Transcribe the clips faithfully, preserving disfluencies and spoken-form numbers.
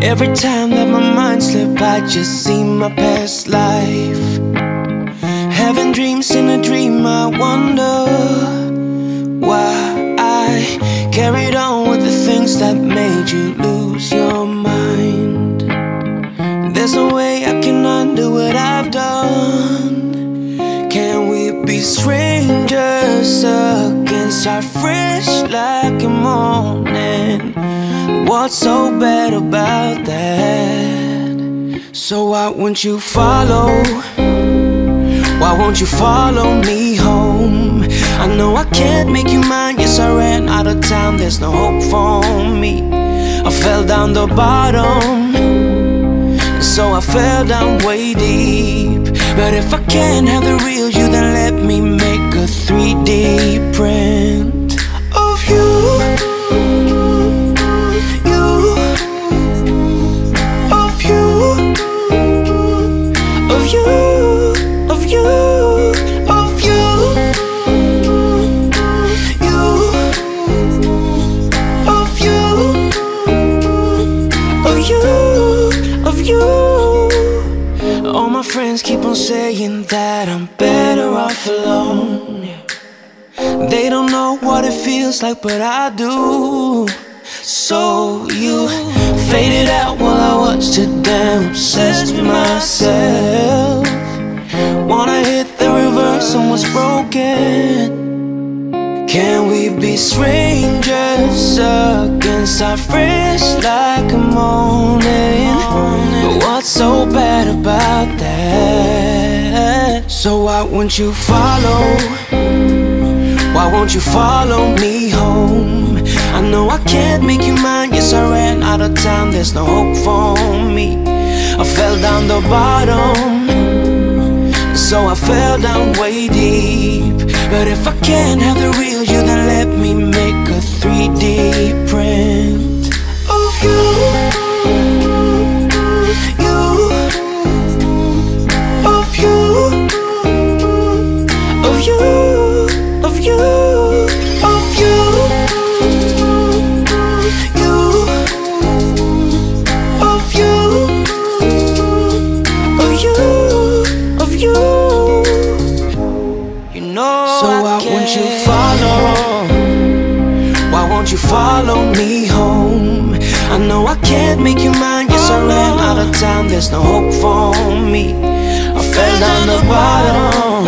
Every time that my mind slips, I just see my past life. Having dreams in a dream, I wonder why I carried on with the things that made you lose your mind. There's no way I can undo what I've done. Can we be strangers again, start fresh like a morning? What's so bad about that? So why won't you follow? Why won't you follow me home? I know I can't make you mine. Yes, I ran out of time. There's no hope for me. I fell down the bottom, and so I fell down way deep. But if I can't have the real you, then let me make a three D print of you. Friends keep on saying that I'm better off alone. They don't know what it feels like, but I do. So you faded out while I watched it down, obsessed with myself. Wanna hit the reverse on what's broken. Can we be strangers again, start fresh like a morning? But what's so bad about that? So why won't you follow? Why won't you follow me home? I know I can't make you mine. Yes, I ran out of time. There's no hope for me. I fell down the bottom, so I fell down way deep. But if I can't have the real you, then let me make a three D print of you. You follow me home. I know I can't make you mine. Yes, I ran out of time. There's no hope for me. I fell down the bottom,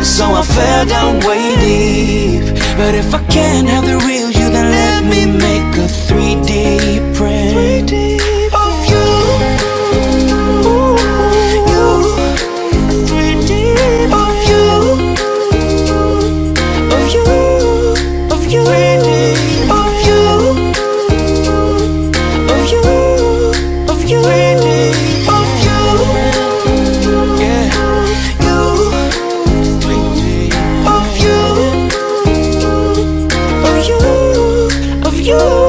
and so I fell down way deep. But if I can't have the real you, then let me make a three D print of you. You